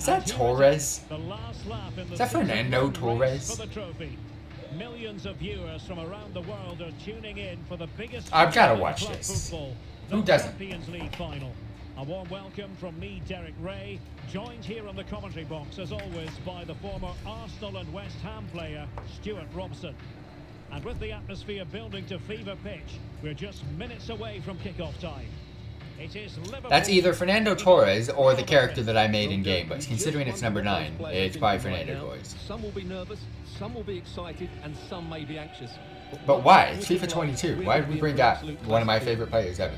Is that Torres? Is that Fernando Torres? Millions of viewers from around the world are tuning in for the biggest. I've got to watch this. Who doesn't? Champions League final. A warm welcome from me, Derek Ray, joined here on the commentary box as always by the former Arsenal and West Ham player Stuart Robson. And with the atmosphere building to fever pitch, we're just minutes away from kickoff time. It is Liverpool. That's either Fernando Torres or the character that I made in game, but considering it's number 9, it's probably Fernando Torres. Some will be nervous, some will be excited, and some may be anxious. But why? It's FIFA 22. Why did we bring out one of my favorite players ever?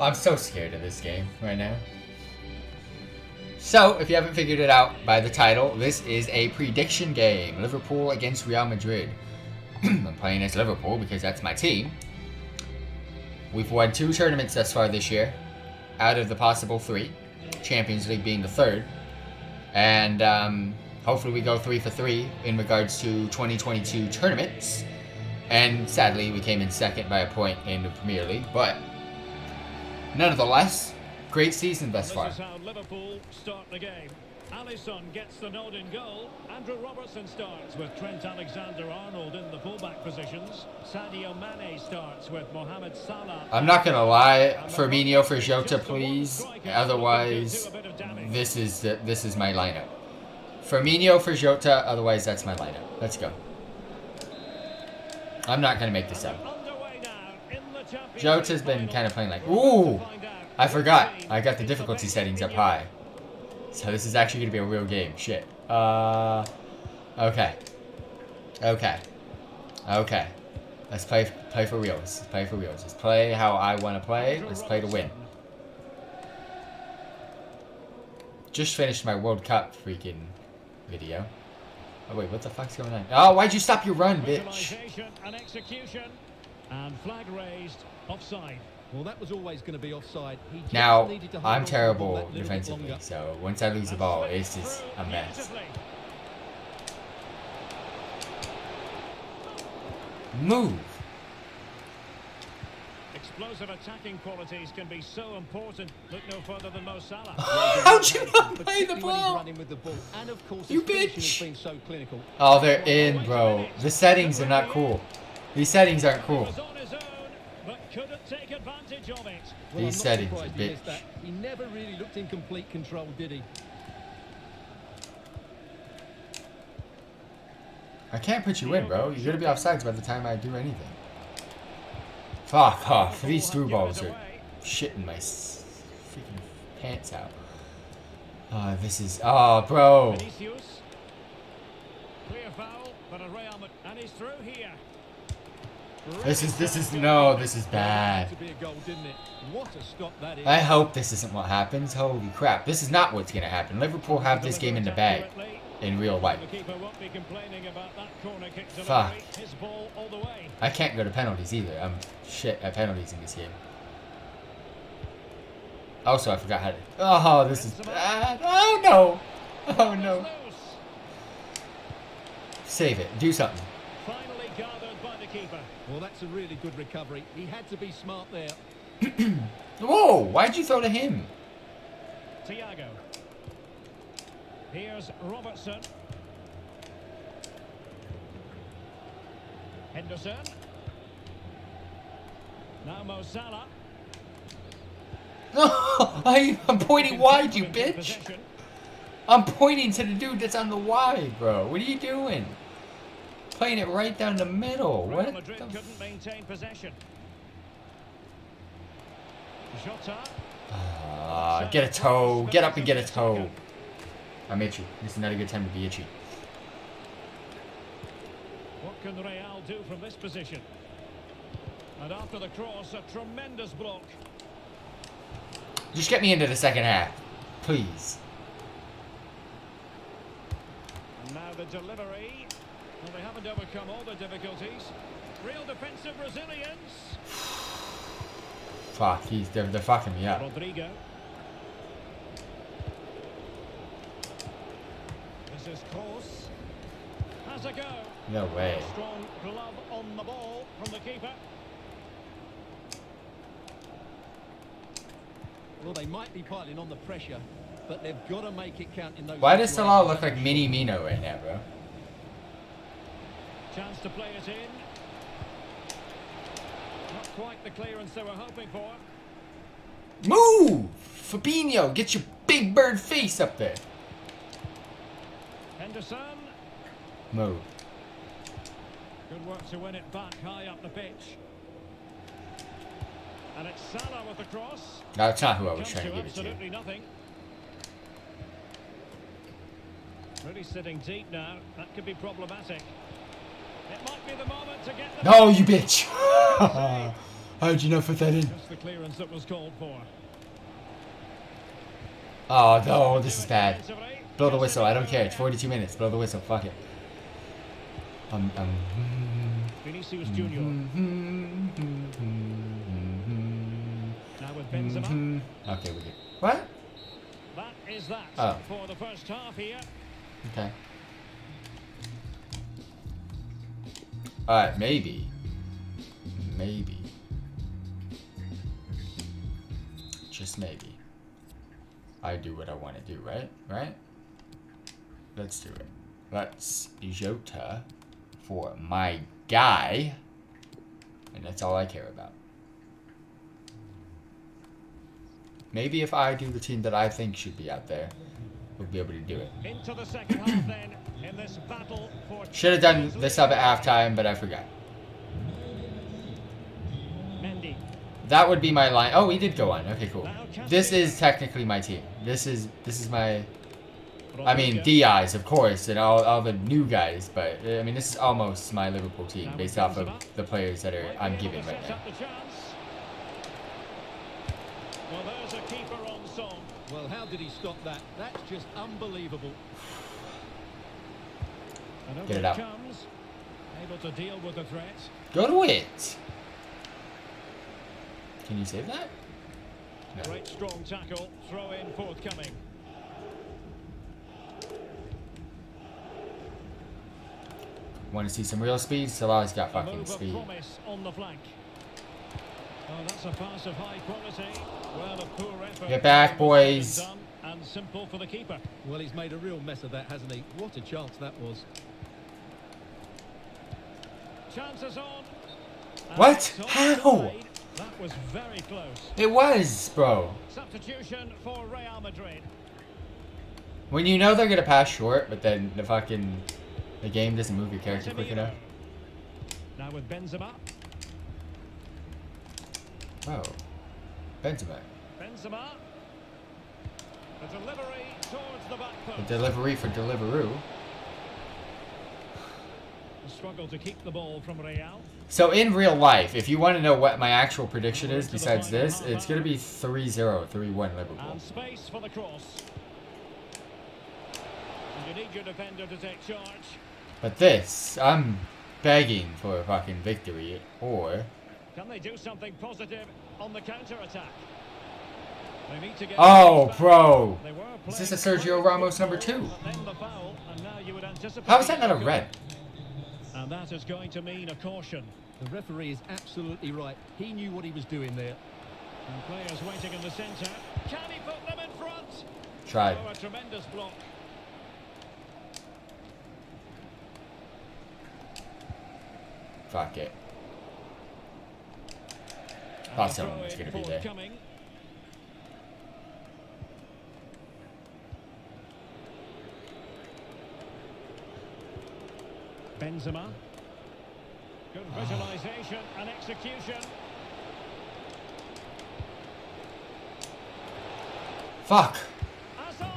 I'm so scared of this game right now. So, if you haven't figured it out by the title, this is a prediction game. Liverpool against Real Madrid. I'm playing as Liverpool because that's my team. We've won 2 tournaments thus far this year, out of the possible 3. Champions League being the 3rd. And hopefully we go 3 for 3 in regards to 2022 tournaments. And sadly, we came in 2nd by a point in the Premier League, but nonetheless, great season thus far. This is how Liverpool start the game. Alisson gets the nod in goal. Andrew Robertson starts with Trent Alexander-Arnold in the fullback positions. Sadio Mane starts with Mohamed Salah. I'm not going to lie, Fabinho for Jota, please. Otherwise, this is my lineup. Fabinho for Jota, otherwise that's my lineup. Let's go. I'm not going to make this up. Jota's been kind of playing like, ooh, I forgot. I got the difficulty settings up high. So this is actually going to be a real game. Shit. Okay. Let's play for reals. Let's play for reals. Let's play how I want to play. Let's play to win. Just finished my World Cup freaking video. Oh, wait, what the fuck's going on? Oh, why'd you stop your run, bitch? And flag raised, offside. Well, that was always going to be offside. Now, I'm terrible defensively, so once I lose the ball, it's just a mess. Move. Explosive attacking qualities can be so important. Look no further than Mo Salah. How'd you not play the ball? You bitch. Oh, they're in, bro. The settings are not cool. These settings aren't cool. These settings, bitch. He never really looked in complete control, did he? I can't put you in, bro. You're gonna be offsides by the time I do anything. Fuck off. These through balls are shitting my freaking pants out. This is. Oh, bro. Clear foul, but a Real and he's through here. No, this is bad. I hope this isn't what happens. Holy crap. This is not what's going to happen. Liverpool have this game in the bag in real life. Fuck. I can't go to penalties either. I'm shit at penalties in this game. Also, I forgot how to... Oh, this is bad. Oh, no. Oh, no. Save it. Do something. Well, that's a really good recovery. He had to be smart there. Whoa, why'd you throw to him? Thiago. Here's Robertson. Henderson. Now Mo Salah. I'm pointing wide, you bitch. I'm pointing to the dude that's on the wide, bro. What are you doing? Playing it right down the middle. What the couldn't maintain possession. Jota. Get a toe. Get up and get a toe. I'm itchy. This is not a good time to be itchy. What can Real do from this position? And after the cross, a tremendous block. Just get me into the second half, please. And now the delivery. Well, they haven't overcome all the difficulties. Real defensive resilience. Fuck, they're fucking me up. Rodrigo. This is close. Has a go. No way. Strong glove on the ball from the keeper. Well, they might be piling on the pressure, but they've got to make it count in those. Why does Salah look like Mini Mino right now, bro? Chance to play it in. Not quite the clearance they were hoping for. Move! Fabinho, get your big bird face up there. Henderson. Move. Good work to win it back high up the pitch. And it's Salah with the cross. No, that's not who I was trying to give it to. Absolutely nothing. Really sitting deep now. That could be problematic. It might be the moment to get the... No, you bitch! How'd you not put that in? Just the clearance that was called for. Oh no, this is bad. Blow the whistle, I don't care. It's 42 minutes. Blow the whistle, fuck it. Vinicius Junior. Now with Benzema. Okay, we're good. What? That is that for the first half here. Okay. Alright, maybe. Maybe. Just maybe. I do what I want to do, right? Right? Let's do it. Let's Jota for my guy. And that's all I care about. Maybe if I do the team that I think should be out there, we'll be able to do it. Into the second half then, in this battle for... Should have done this up at halftime, but I forgot. Mendy. That would be my line. Oh, he did go on. Okay, cool. This is technically my team. This is my... I mean, DIs, of course, and all the new guys, but, I mean, this is almost my Liverpool team, based off of the players that are I'm giving right now. Well, there's a keeper on song. Well, how did he stop that? That's just unbelievable. Get it out. Able to deal with the threat. Go to it. Can you save that? No. Great strong tackle. Throw in forthcoming. Want to see some real speed? Salah's got fucking speed. On the flank. Oh, that's a pass of high quality. Well, a poor effort. Get back, boys. And simple for the keeper. Well, he's made a real mess of that, hasn't he? What a chance that was. Chances on. What? How? That was very close. It was, bro. Substitution for Real Madrid. When you know they're gonna pass short, but then the fucking the game doesn't move your character quick enough. Now with Benzema. Oh, Benzema. Benzema. The delivery towards the back post. The delivery for Deliveroo. Struggle to keep the ball from Real. So in real life, if you want to know what my actual prediction is besides this, it's going to be 3-0, 3-1 Liverpool. And space for the cross. And you need your defender to take charge. But this, I'm begging for a fucking victory, or can they do something positive on the counter attack? They need to get bro. Is this a Sergio Ramos number 2? How is that not a red? And that is going to mean a caution. The referee is absolutely right. He knew what he was doing there. And players waiting in the centre. Can he put them in front? Tried. Oh, a tremendous block. Fuck it. Thought someone was going to be there. Benzema. Good visualization and execution. Fuck. Azar.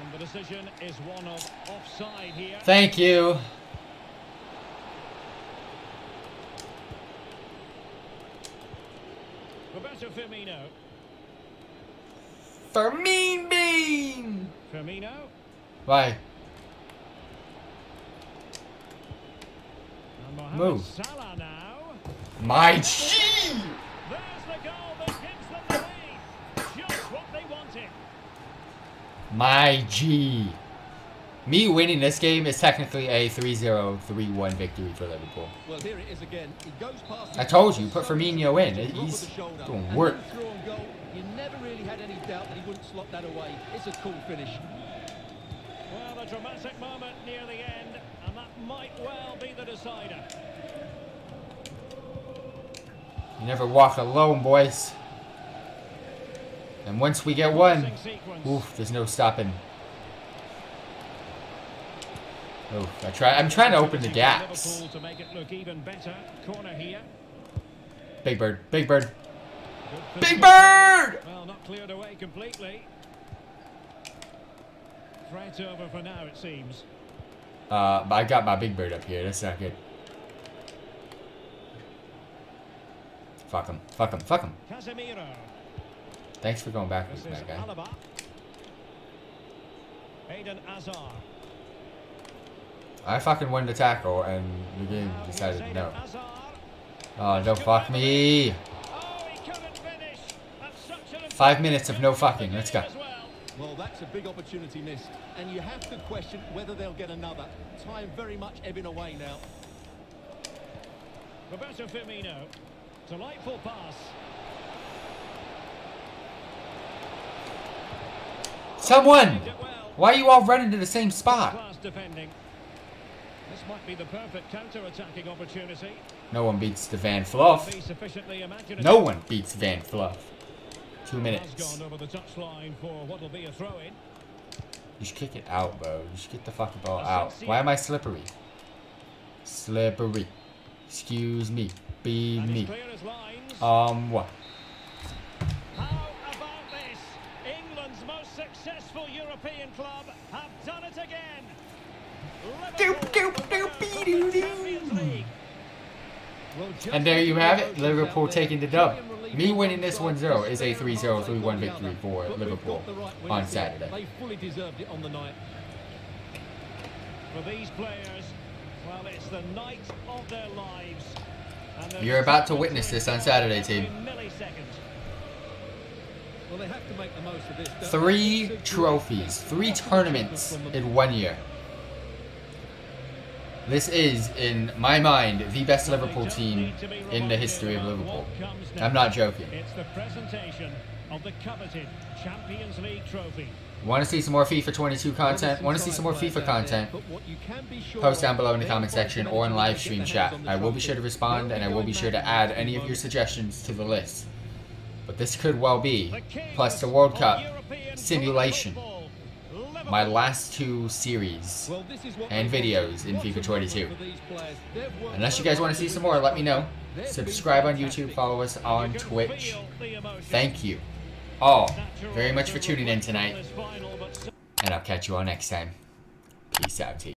And the decision is one of offside here. Thank you. Roberto Firmino. Firmino. Why? Move. Salah now. My G. There's the goal that gives them the lead. Just what they wanted. My G. Me winning this game is technically a 3-0, 3-1 victory for Liverpool. Well, here it is again. It goes past. I told you, put Firmino in. He's doing work. doubt that he wouldn't slot that away. It's a cool finish. Well, a dramatic moment near the end, and that might well be the decider. You never walk alone, boys. And once we get one, oof, there's no stopping. Oh, I'm trying to open the gaps. To make it look even better. Corner here. Big bird, big bird. Big bird! Well, not cleared away completely. Threat over for now, it seems. But I got my big bird up here. That's not good. Fuck him, fuck him, fuck him. Casemiro. Thanks for going back with that guy. Alaba. Eden Hazard. I fucking won the tackle, and the game decided no. Oh, don't fuck me. 5 minutes of no fucking. Let's go. Well, that's a big opportunity missed, and you have to question whether they'll get another. Time very much ebbing away now. Roberto Firmino. Delightful pass. Someone! Why are you all running to the same spot? This might be the perfect counter-attacking opportunity. No one beats the Van Fluff. No one beats Van Fluff. 2 minutes. Has gone over the touchline for what'll be a throw-in. You should kick it out, bro. You should get the fucking ball out. Why am I slippery? Slippery. Excuse me. Be me. What? How about this? England's most successful European club have done it again. And there you have it, Liverpool taking the dub. Me winning this 1-0 is a 3-0, 3-1 victory for Liverpool on Saturday. They fully deserved it on the night. For these players, well, it's the night of their lives. You're about to witness this on Saturday, team. Well, they have to make the most of this. 3 trophies, 3 tournaments in 1 year. This is, in my mind, the best Liverpool team in the history of Liverpool. I'm not joking. It's the presentation of the coveted Champions League trophy. Want to see some more FIFA 22 content? Want to see some more FIFA content? Post down below in the comment section or in live stream chat. I will be sure to respond, and I will be sure to add any of your suggestions to the list. But this could well be, plus the World Cup simulation, my last 2 series and videos in FIFA 22. Unless you guys want to see some more, let me know. Subscribe on YouTube, follow us on Twitch. Thank you all very much for tuning in tonight, and I'll catch you all next time. Peace out, team.